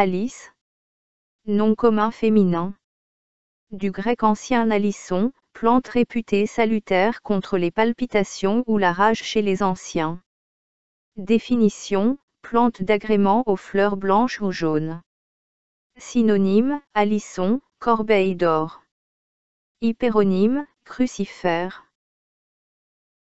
Alysse. Nom commun féminin. Du grec ancien alysson, plante réputée salutaire contre les palpitations ou la rage chez les anciens. Définition, plante d'agrément aux fleurs blanches ou jaunes. Synonyme, alysson, corbeille d'or. Hyperonyme, crucifère.